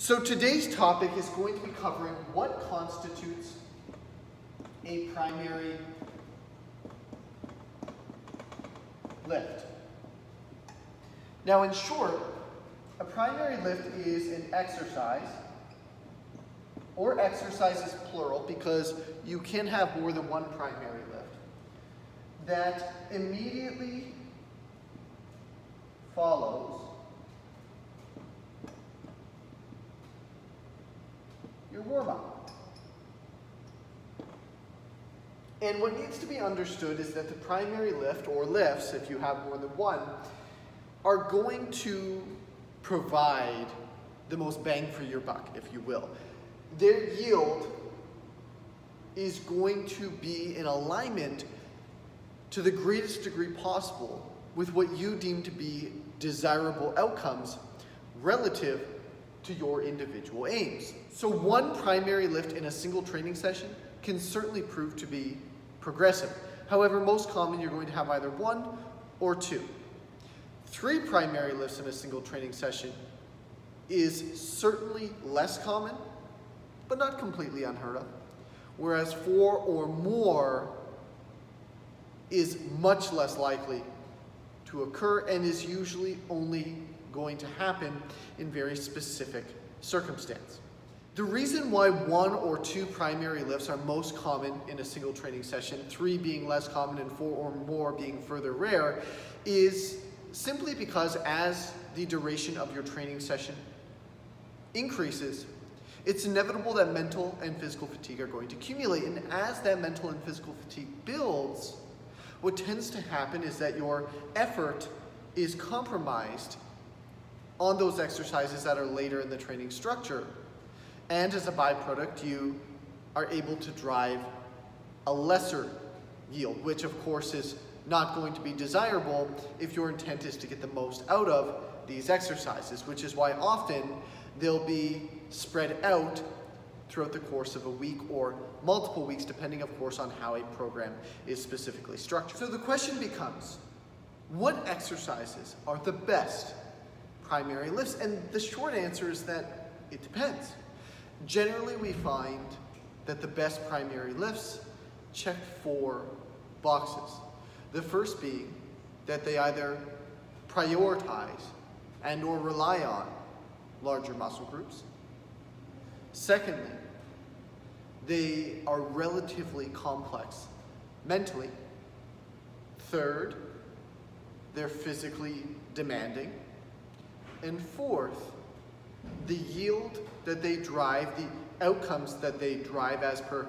So today's topic is going to be covering what constitutes a primary lift. Now, in short, a primary lift is an exercise, or exercises plural, because you can have more than one primary lift, that immediately follows your warm-up. And what needs to be understood is that the primary lift, or lifts, if you have more than one, are going to provide the most bang for your buck, if you will. Their yield is going to be in alignment to the greatest degree possible with what you deem to be desirable outcomes relative to your individual aims. So one primary lift in a single training session can certainly prove to be progressive. However, most common you're going to have either one or two. Three primary lifts in a single training session is certainly less common, but not completely unheard of, whereas four or more is much less likely to occur and is usually only going to happen in very specific circumstance. The reason why one or two primary lifts are most common in a single training session, three being less common and four or more being further rare, is simply because as the duration of your training session increases, it's inevitable that mental and physical fatigue are going to accumulate, and as that mental and physical fatigue builds, what tends to happen is that your effort is compromised on those exercises that are later in the training structure, and as a byproduct, you are able to drive a lesser yield, which of course is not going to be desirable if your intent is to get the most out of these exercises, which is why often they'll be spread out throughout the course of a week or multiple weeks, depending of course on how a program is specifically structured. So the question becomes, what exercises are the best primary lifts? And the short answer is that it depends. Generally, we find that the best primary lifts check four boxes. The first being that they either prioritize and or rely on larger muscle groups. Secondly, they are relatively complex mentally. Third, they're physically demanding. And fourth, the yield that they drive, the outcomes that they drive as per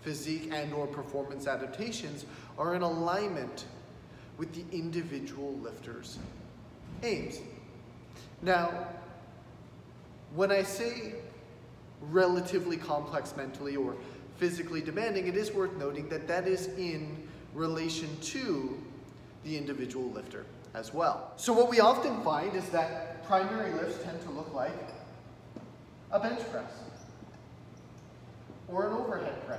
physique and or performance adaptations, are in alignment with the individual lifter's aims. Now, when I say relatively complex mentally or physically demanding, it is worth noting that that is in relation to the individual lifter as well. So what we often find is that primary lifts tend to look like a bench press or an overhead press,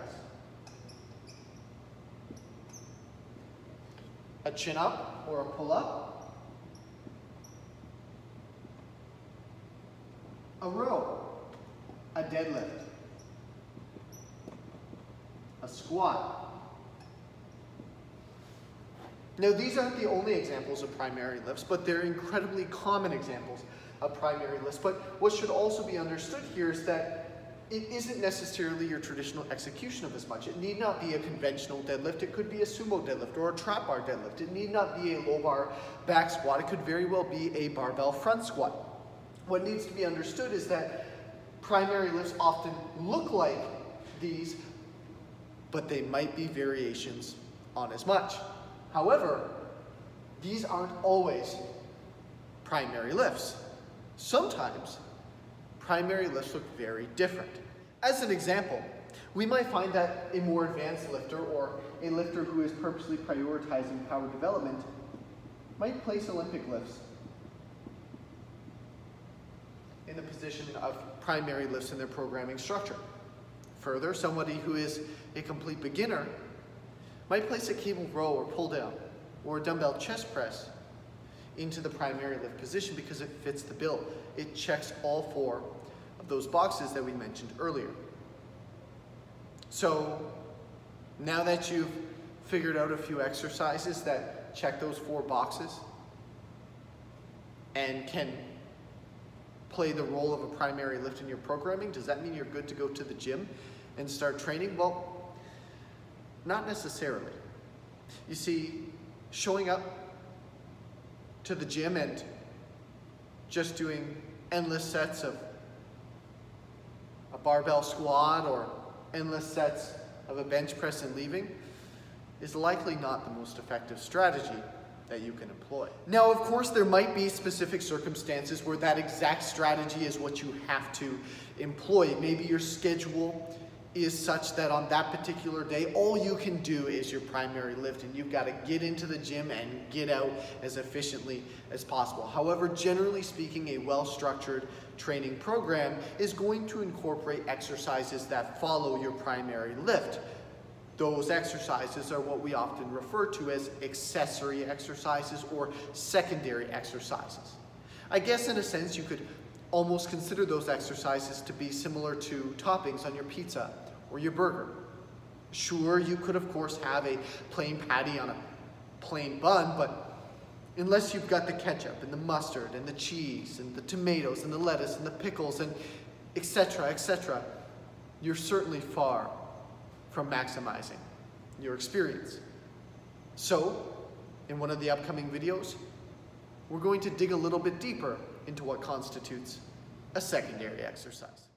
a chin-up or a pull-up, a row, a deadlift, a squat. Now, these aren't the only examples of primary lifts, but they're incredibly common examples of primary lifts. But what should also be understood here is that it isn't necessarily your traditional execution of as much. It need not be a conventional deadlift. It could be a sumo deadlift or a trap bar deadlift. It need not be a low bar back squat. It could very well be a barbell front squat. What needs to be understood is that primary lifts often look like these, but they might be variations on as much. However, these aren't always primary lifts. Sometimes primary lifts look very different. As an example, we might find that a more advanced lifter or a lifter who is purposely prioritizing power development might place Olympic lifts in the position of primary lifts in their programming structure. Further, somebody who is a complete beginner might place a cable row or pull down or a dumbbell chest press into the primary lift position because it fits the bill. It checks all four of those boxes that we mentioned earlier. So now that you've figured out a few exercises that check those four boxes and can play the role of a primary lift in your programming, does that mean you're good to go to the gym and start training? Well, not necessarily. You see, showing up to the gym and just doing endless sets of a barbell squat or endless sets of a bench press and leaving is likely not the most effective strategy that you can employ. Now, of course, there might be specific circumstances where that exact strategy is what you have to employ. Maybe your schedule is such that on that particular day, all you can do is your primary lift, and you've got to get into the gym and get out as efficiently as possible. However, generally speaking, a well-structured training program is going to incorporate exercises that follow your primary lift. Those exercises are what we often refer to as accessory exercises or secondary exercises. I guess in a sense you could almost consider those exercises to be similar to toppings on your pizza or your burger. Sure, you could of course have a plain patty on a plain bun, but unless you've got the ketchup and the mustard and the cheese and the tomatoes and the lettuce and the pickles and etc., you're certainly far from maximizing your experience. So, in one of the upcoming videos, we're going to dig a little bit deeper into what constitutes a secondary exercise.